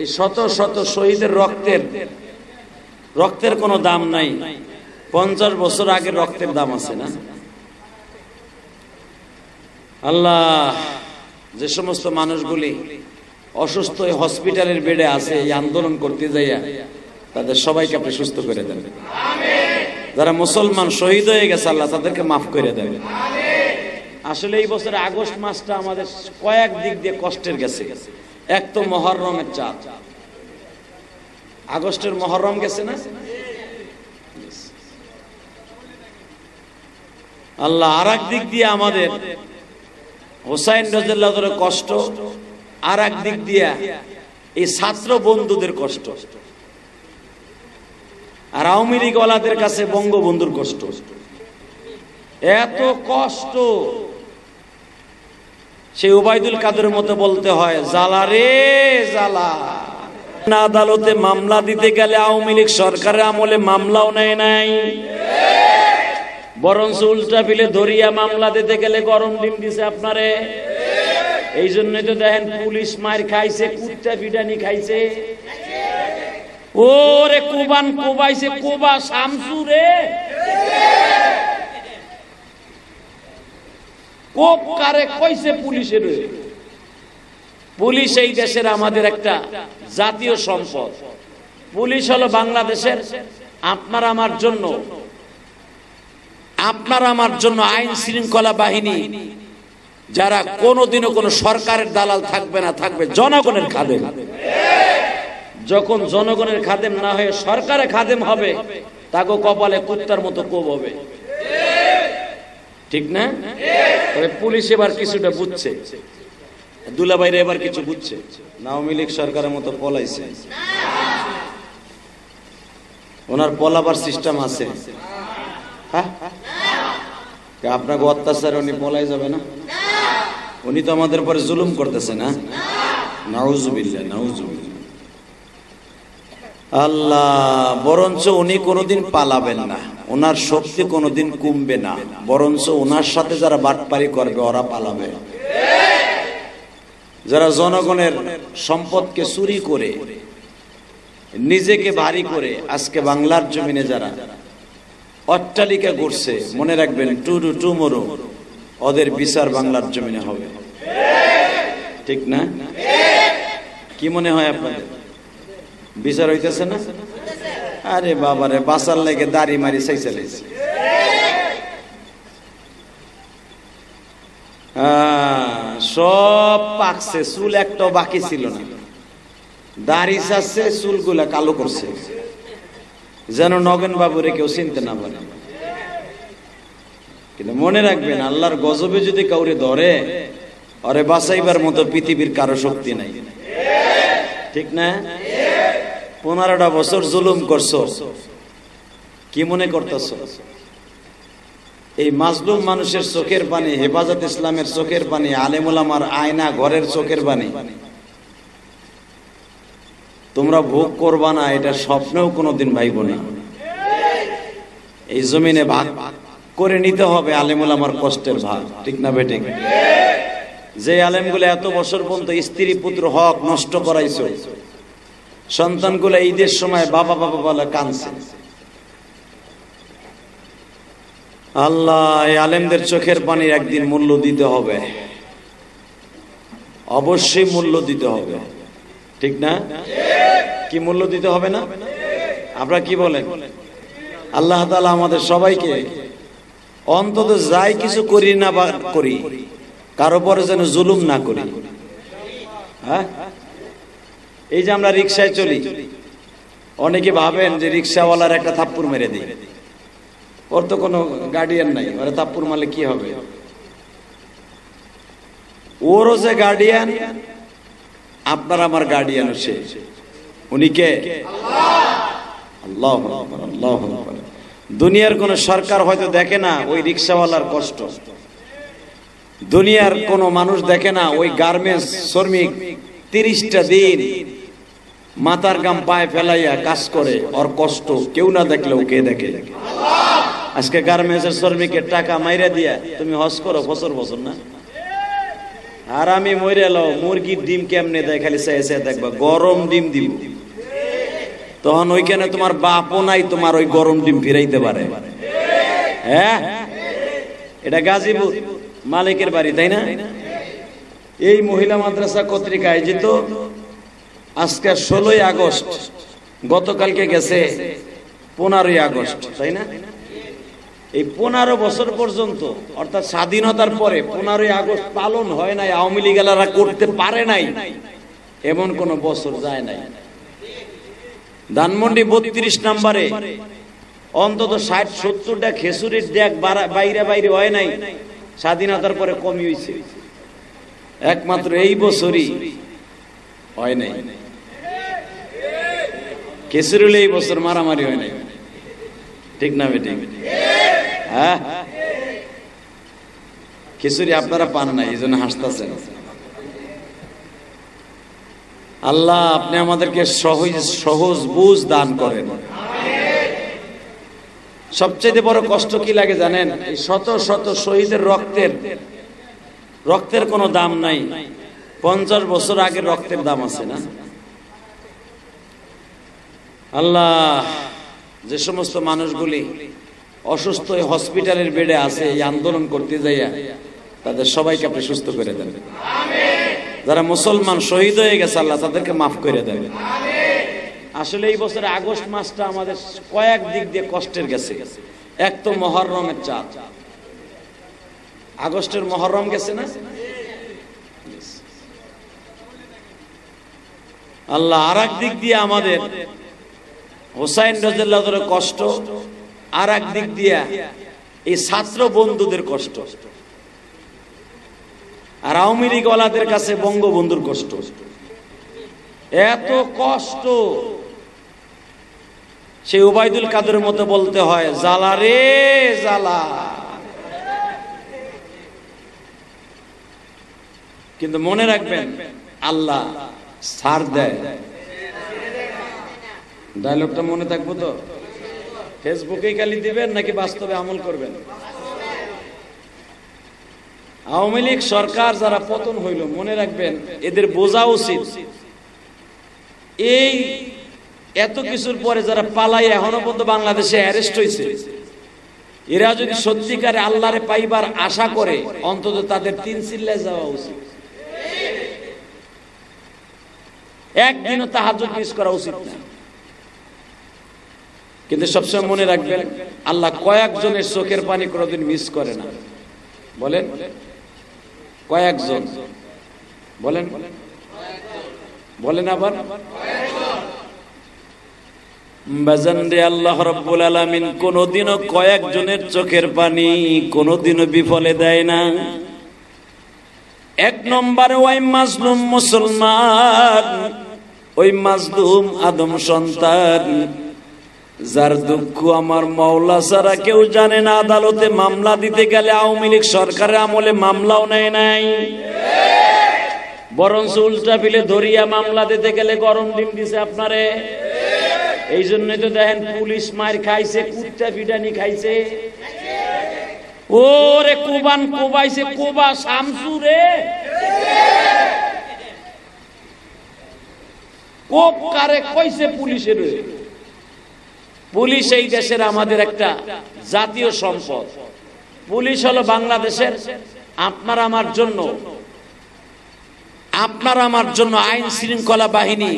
এই শত শত শহীদের রক্তের কোনো দাম নাই, 50 বছর আগে রক্তের দাম আছে না? আল্লাহ, যে সমস্ত মানুষগুলি অসুস্থ হসপিটালের বেডে আছে এই আন্দোলন করতে যাইয়া, তাদের সবাইকে আপনি সুস্থ করে দেন। যারা মুসলমান শহীদ হয়ে গেছে আল্লাহ তাদেরকে মাফ করে দেবে। আসলে এই বছর আগস্ট মাসটা আমাদের কয়েক দিক দিয়ে কষ্টের গেছে। এক তো মুহররমের চাঁদ, আগস্টের মুহররম গেছে না? আল্লাহ, আর এক দিক দিয়ে আমাদের হোসাইন রাদিয়াল্লাহু তাআলার কষ্ট, আর এক দিক দিয়ে এই ছাত্র বন্ধুদের কষ্ট, আর আওয়ামী লীগওয়ালাদের কাছে বঙ্গবন্ধুর কষ্ট। এত কষ্ট সেই ওবায়দুল কাদেরের মতো বলতে হয়, জ্বালা রে জ্বালা। আদালতে মামলা দিতে গেলে আওয়ামী লীগ সরকারের আমলে মামলাও নেয় নাই, বরঞ্চ উল্টা ফিলে ধরিয়া মামলা দিতে গেলে গরম ডিম দিছে আপনারে। এই জন্যই তো দেখেন পুলিশ মার খাইছে, কুত্তা পিটানি খাইছে, ওরে কোবান কোবাইছে, কোবা শামসু রে, কোপ কারে কইছে পুলিশের। পুলিশ এই দেশের আমাদের একটা জাতীয় সম্পদ। পুলিশ হলো বাংলাদেশের আপনার আমার জন্য আইন শৃঙ্খলা বাহিনী, যারা কোনোদিনও কোনো সরকারের দালাল থাকবে না, থাকবে জনগণের খাদেম। যখন জনগণের খাদেম না হয়ে সরকারের খাদেম হবে, তাকে কপালে কুত্তার মতো কোপ হবে, ঠিক না? তবে পুলিশ এবার কিছুটা বুঝছে, দুলাভাইরা এবার কিছু বুঝছে, আওয়ামী লীগ সরকারের মতো পলাইছে। ওনার পলাবার সিস্টেম আছে, আপনাকে অত্যাচার উনি পলাই যাবে না, উনি তো আমাদের পরে জুলুম করতেছে না। নাউজুবিল্লাহ, নাউজুবিল্লাহ। আল্লাহ, বরঞ্চ উনি কোনোদিন পালাবেন না, ওনার শক্তি কোনোদিন কমবে না, বরঞ্চ ওনার সাথে যারা বাটপারি করবে ওরা পালাবে। যারা জনগণের সম্পদকে চুরি করে নিজেকে ভারী করে আজকে বাংলার জমিনে যারা অট্টালিকা গড়ছে, মনে রাখবেন টুমোরো ওদের বিচার বাংলার জমিনে হবে, ঠিক না? কি মনে হয় আপনাদের? বিচার হইতেছে না? আরে বাবারে, বাসার লেগে দাড়ি মারি সেই চালাইছে। সব পাকছে, চুল একটাও বাকি ছিল না, দাড়ি চাচ্ছে, চুলগুলা কালো করছে যেন নগেন বাবুরে কেউ চিনতে না পারে। কিন্তু মনে রাখবেন, আল্লাহর গজবে যদি কাউরে ধরে, ওরে বাঁচাইবার মতো পৃথিবীর কারো শক্তি নাই, ঠিক না? 15টা বছর জুলুম করছো, কি মনে করতেছো? এই মাজলুম মানুষের চোখের পানি, হেফাজত ইসলামের চোখের পানি, আলেম ওলামার আয়না ঘরের চোখের পানি তোমরা ভোগ করবা না, এটা স্বপ্নেও কোনোদিন ভাইব না। এই জমিনে ভাগ করে নিতে হবে আলেম ওলামার কষ্টের ভাগ, ঠিক না? বেটে যে আলেমগুলো এত বছর পর্যন্ত স্ত্রী পুত্র হক নষ্ট করাইছো, সন্তানগুলো ঈদের সময় বাবা বাবা বলে কাঁদছে। আল্লাহ, আলেমদের চোখের পানির একদিন মূল্য দিতে হবে, অবশ্যই মূল্য দিতে হবে, ঠিক না? কি মূল্য দিতে হবে না? আপনারা কি বলেন? আল্লাহ তাআলা আমাদের সবাইকে অন্তত যাই কিছু করি না করি, কারো পরে যেন জুলুম না করি। হ্যাঁ, এই যে আমরা রিক্সায় চলি, অনেকে ভাবেন যে রিক্সাওয়ালার একটা থাপ্পুর মেরে দিই, ওর তো কোনো গার্ডিয়ান নাই, ওরা থাপ্পুর মারলে কি হবে? ওরও যে গার্ডিয়ান, আপনার আমার গার্ডিয়ানও সে। উনি কে? আল্লাহ। আল্লাহ, দুনিয়ার কোন সরকার হয়তো দেখে না ওই রিক্সাওয়ালার কষ্ট, দুনিয়ার কোন মানুষ দেখে না ওই গার্মেন্টস শ্রমিক 30টা দিন মাথার গাম পায়ে ফেলাইয়া কাজ করে, ওর কষ্ট কেউ না দেখলেও কে দেখে? আজকে গার্মেন্টসের শ্রমিকের টাকা মাইরা দিয়া তুমি হজ করো বছর বছর, না? আর আমি মরে লও মুরগির ডিম কেমনে দেয় খালি চেয়ে চেয়ে দেখবা, গরম ডিম দিব, তখন ওইখানে তোমার বাপও নাই তোমার ওই গরম ডিম ফিরাইতে পারে। হ্যাঁ, এটা গাজীপুর মালিকের বাড়ি, তাই না? এই মহিলা মাদ্রাসা কর্তৃক আয়োজিত আজকে ১৬ই আগস্ট, গতকালকে গেছে ১৫ই আগস্ট, তাই না? এই ১৫ বছর পর্যন্ত অর্থাৎ স্বাধীনতার পরে ১৫ই আগস্ট পালন হয় নাই, আওয়ামী লীগেরা করতে পারে নাই, এমন কোন বছর যায় নাই। ধানমন্ডি ৩২ নম্বরে অন্তত ৬০-৭০টা খেসুরির ডেক বাইরে বাইরে হয় নাই, স্বাধীনতার পরে কমই হয়েছে, একমাত্র এই বছরই হয় নাই। খেসুরিলে এই বছর মারামারি হয় নাই, ঠিক না বেটি? হ্যাঁ, খেসুরি আপনারা পান নাই, এই জন্য হাসতেছেন। আল্লাহ আপনি আমাদেরকে সহজ বুঝ দান করেন। সবচেয়ে বড় কষ্ট কি লাগে জানেন? এই শত শত শহীদের রক্তের কোনো দাম নাই, 50 বছর আগে রক্তের দাম আছে না? আল্লাহ, যে সমস্ত মানুষগুলি অসুস্থ হসপিটালের বেডে আছে এই আন্দোলন করতে যাইয়া, তাদের সবাইকে আপনি সুস্থ করে দেন। যারা মুসলমান শহীদ হয়ে গেছে আল্লাহ তাদেরকে মাফ করে দেন। আসলে এই বছর আগস্ট মাসটা আমাদের কয়েক দিক দিয়ে কষ্টের গেছে। এক তো মুহররমের চাঁদ, আগস্টের মুহররম গেছে না? আল্লাহ আর এক দিক দিয়ে আমাদের হোসাইন রাদিয়াল্লাহু তাআলার কষ্ট, আর এক দিক দিয়ে এই ছাত্র বন্ধুদের কষ্ট, আর আওয়ামী লীগওয়ালাদের কাছে বঙ্গবন্ধুর কষ্ট। এত কষ্ট সেই ওবায়দুল কাদের মতো বলতে হয়, জ্বালা রে জ্বালা। কিন্তু মনে রাখবেন আল্লাহ ছাড় দেয়। ডায়লগটা মনে থাকবো তো? ফেসবুকেই খালি দিবেন নাকি বাস্তবে আমল করবেন? আওয়ামী লীগ সরকার যারা পতন হইল, মনে রাখবেন এদের বোঝা উচিত এই এত কিছুর পরে যারা পালাই এখনো পর্যন্ত বাংলাদেশে অ্যারেস্ট হয়েছে, এরা যদি সত্যিকারে আল্লাহরে পাইবার আশা করে অন্তত তাদের তিন চিল্লায় যাওয়া উচিত, একদিনও তাহাজ্জুদ মিস করা উচিত না। কিন্তু সবসময় মনে রাখবেন আল্লাহ কয়েকজনের চোখের পানি কোনোদিন মিস করে না। বলেন কয়েকজন, বলেন বলেন আবার বাজানরে আল্লাহ রাব্বুল আলামিন কোনোদিনও কয়েকজনের চোখের পানি কোনোদিনও বিফলে দেয় না। এক নম্বরে ওই মাজলুম মুসলমান, ওই মাজলুম আদম সন্তান, যার দুঃখ আমার মাওলা ছাড়া কেউ জানে না। আদালতে মামলা দিতে গেলে আওয়ামী লীগ সরকারের আমলে মামলাও নেয় নাই, বরঞ্চ উল্টা ফিলে ধরিয়া মামলা দিতে গেলে গরম ডিম দিছে আপনারে। এই জন্যই তো দেখেন পুলিশ মার খাইছে, কুট্টা পিটানি খাইছে, ওরে কোবান কোবাইছে, কোবা শামসুরে কোপ কারে কইছে পুলিশের। পুলিশ এই দেশের আমাদের একটা জাতীয় সম্পদ। পুলিশ হলো বাংলাদেশের আপনার আমার জন্য আইন শৃঙ্খলা বাহিনী,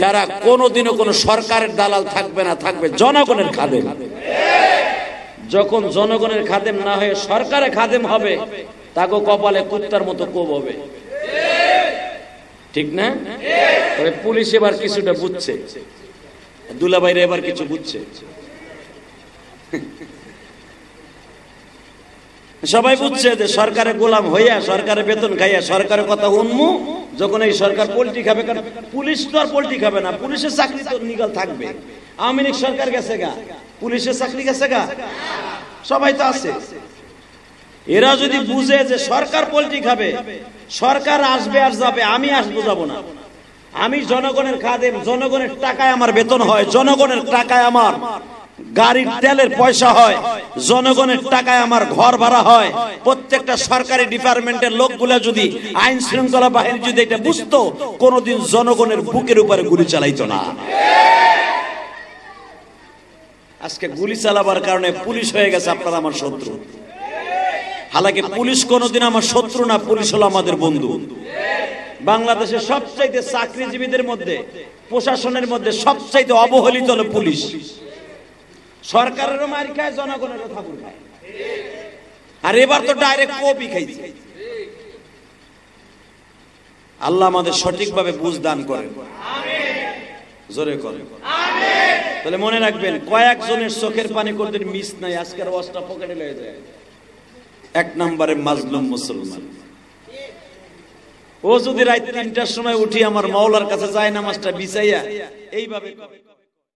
যারা কোনোদিনও কোনো সরকারের দালাল থাকবে না, থাকবে জনগণের খাদেম। যখন জনগণের খাদেম না হয়ে সরকারে খাদেম হবে, তাকে কপালে কুত্তার মতো কোপ হবে, ঠিক না? তবে পুলিশ এবার কিছুটা বুঝছে, দুলাভাইরা এবার কিছু বুঝছে। সবাই বুঝছে যে সরকারে গোলাম হইয়া, সরকারে বেতন খাইয়া, সরকারের কথা উন্মু, যখন এই সরকার পোল্ট্রি খাবে, কারণ পুলিশ তো আর পোল্ট্রি খাবে না, পুলিশের চাকরি তো নিগল থাকবে। আওয়ামী লীগ সরকার গেছে গা, পুলিশের চাকরি গেছে গা, সবাই তো আছে। এরা যদি বুঝে যে সরকার পোল্ট্রি খাবে, সরকার আসবে আর যাবে, আমি আসবো যাবো না, আমি জনগণের খাদেম, জনগণের টাকায় আমার বেতন হয়, জনগণের টাকায় আমার গাড়ির তেলের পয়সা হয়, জনগণের টাকায় আমার ঘর ভাড়া হয়। প্রত্যেকটা সরকারি ডিপার্টমেন্টের লোকগুলা যদি আইন শৃঙ্খলা বাহিনী যদি এটা বুঝতো, কোনোদিন জনগণের বুকের উপরে গুলি চালাইতো না। আজকে গুলি চালাবার কারণে পুলিশ হয়ে গেছে আপনারা আমার শত্রু। হালাকি পুলিশ কোনোদিন আমার শত্রু না, পুলিশ হলো আমাদের বন্ধু। বাংলাদেশের সবচাইতে চাকরিজীবীদের মধ্যে, প্রশাসনের মধ্যে সবচাইতে অবহেলিত হলো পুলিশ। সরকারেরও মার খায়, জনগণেরও থাপুর খায়, আর এবার তো ডাইরেক্ট কপি খাইছে। আল্লাহ আমাদের সঠিকভাবে বুঝ দান করেন, জোরে করেন। তাহলে মনে রাখবেন, কয়েকজনের চোখের পানি করতে মিস নাই। আজকের ওয়াজটা পকেটে লয়ে যায়। এক নম্বরে মাজলুম মুসলমান। ও যদি রাত ৩টার সময় উঠি আমার মাওলার কাছে যায় নামাজটা বিছাইয়া এইভাবে